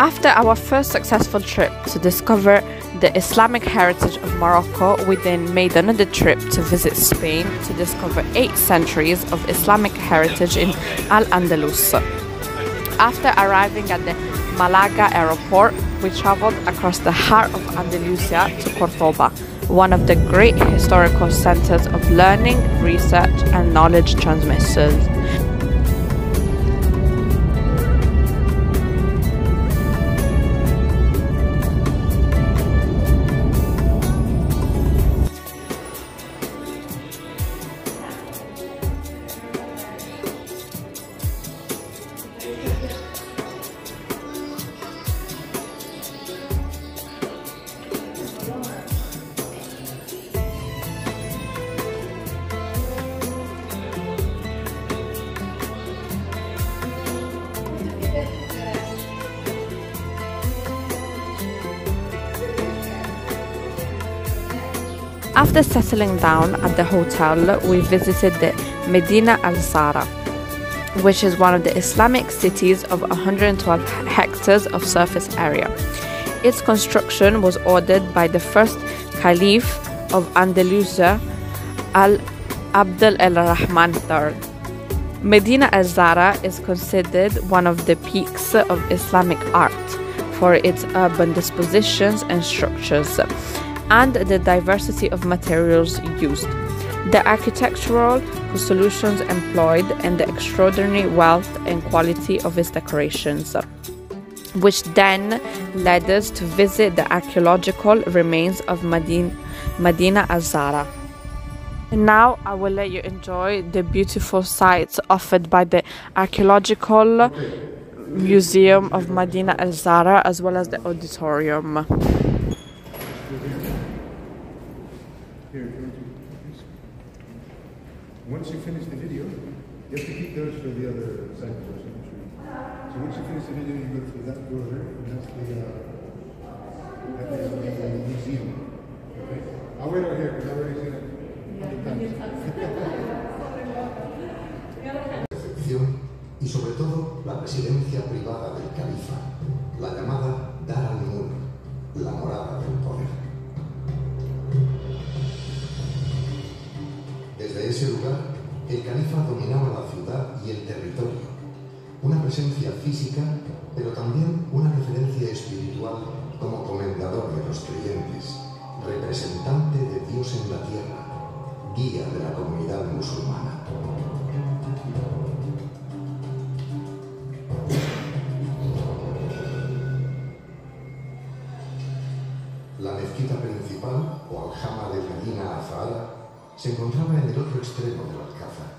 After our first successful trip to discover the Islamic heritage of Morocco, we then made another trip to visit Spain to discover 8 centuries of Islamic heritage in Al-Andalus. After arriving at the Malaga airport, we traveled across the heart of Andalusia to Cordoba, one of the great historical centers of learning, research and knowledge transmission. After settling down at the hotel, we visited the Medina Azahara, which is one of the Islamic cities of 112 hectares of surface area. Its construction was ordered by the first Caliph of Andalusia, Al-Abd el-Rahman III. Medina Azahara is considered one of the peaks of Islamic art for its urban dispositions and structures, and the diversity of materials used, the architectural solutions employed, and the extraordinary wealth and quality of its decorations, which then led us to visit the archaeological remains of Medina Azahara. And now I will let you enjoy the beautiful sights offered by the archaeological museum of Medina Azahara, as well as the auditorium. Once you finish the video, you have to keep those for the other side of the person. So once you finish the video, you go through that door there, and that's the museum. Okay? I'll wait out here because I've already seen it. Y sobre todo la residencia privada del califa, la llamada Dar al-Mulk, la morada del poder. Desde ese lugar, el califa dominaba la ciudad y el territorio, una presencia física, pero también una referencia espiritual como comendador de los creyentes, representante de Dios en la tierra, guía de la comunidad musulmana. La mezquita principal, o aljama de Medina Azahara, se encontraba en el otro extremo del alcázar.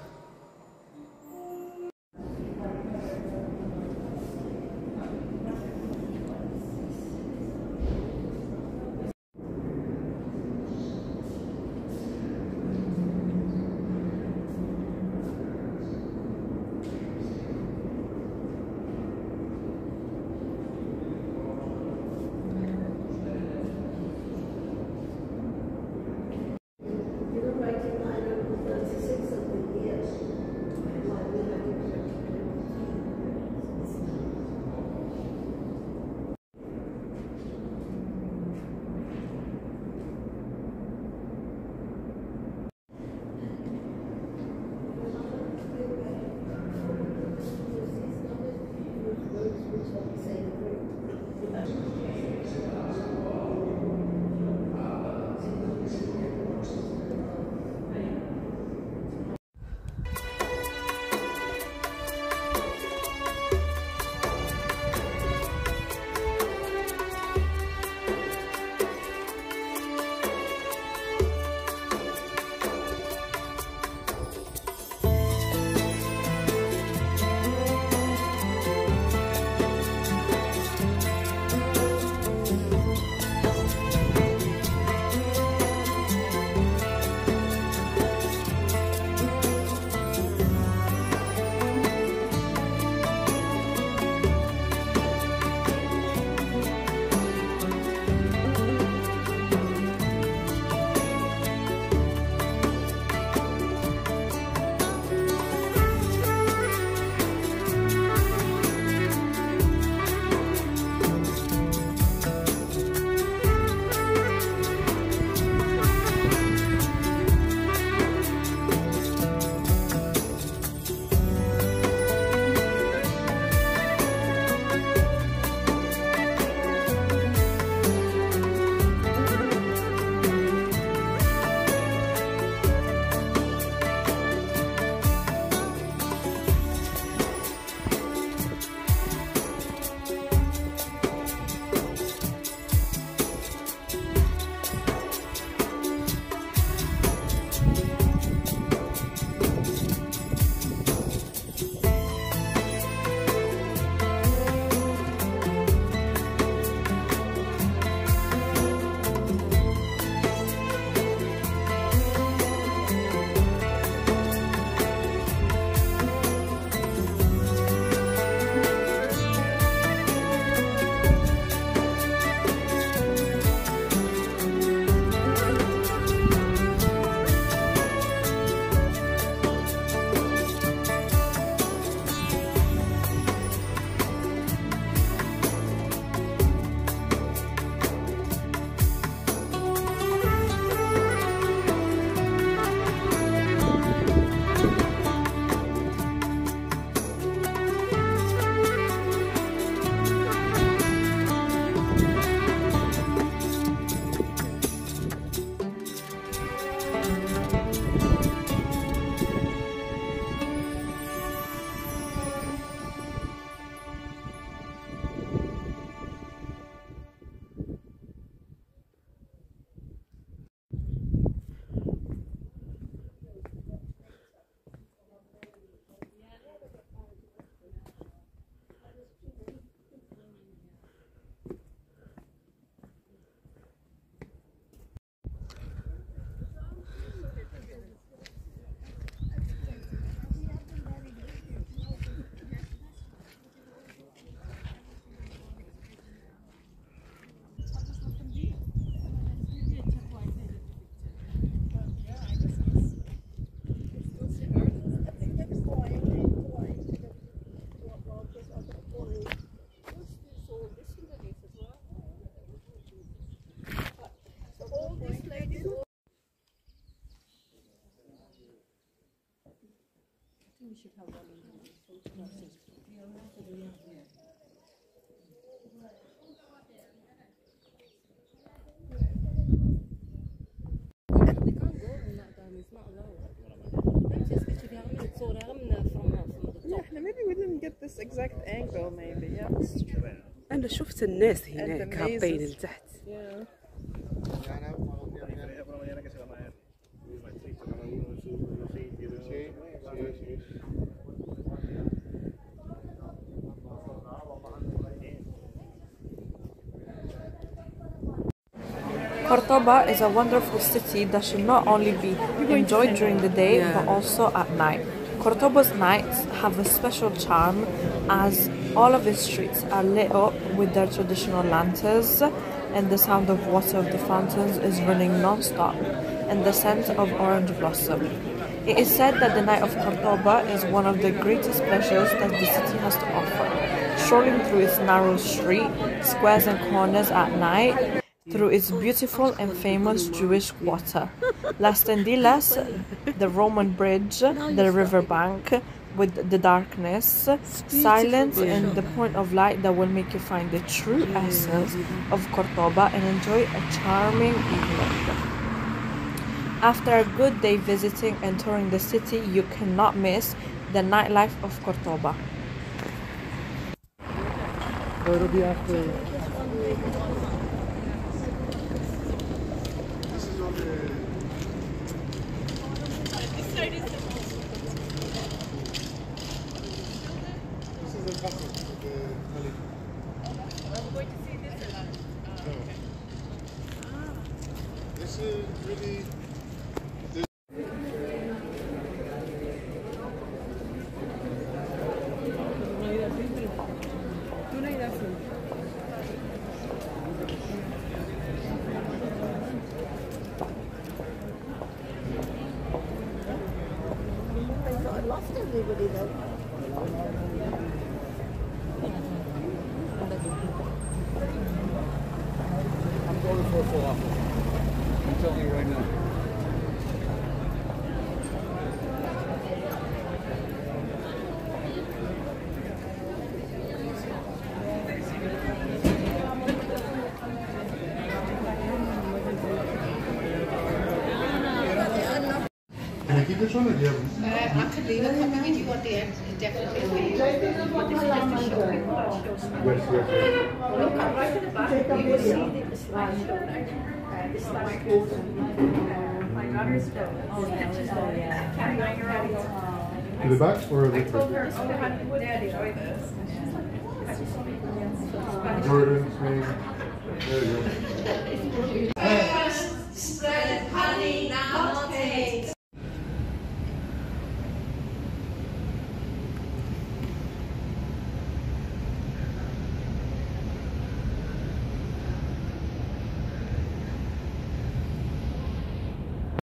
we should have one in English. We can't go in that time, it's not allowed. Maybe we didn't get this exact angle, maybe, yeah. أنا شفت الناس هناك هابين لتحت. Cordoba is a wonderful city that should not only be enjoyed during the day but also at night. Cordoba's nights have a special charm as all of its streets are lit up with their traditional lanterns, and the sound of water of the fountains is running non-stop, and the scent of orange blossom. It is said that the night of Cordoba is one of the greatest pleasures that the city has to offer. Strolling through its narrow street, squares and corners at night, through its beautiful and famous Jewish quarter, Las Tendillas, the Roman bridge, the riverbank, with the darkness, silence and the point of light that will make you find the true essence of Cordoba and enjoy a charming evening. After a good day visiting and touring the city, you cannot miss the nightlife of Cordoba. To the back or the front? There you go. Spread honey now.